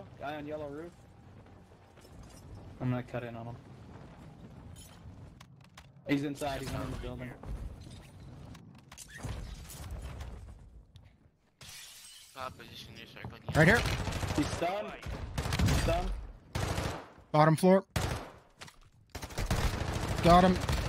yellow. Guy on yellow roof. I'm gonna cut in on him. He's inside, he's not in the building. Position your circle. Right here. He's stunned. He's stunned. Bottom floor. Got him.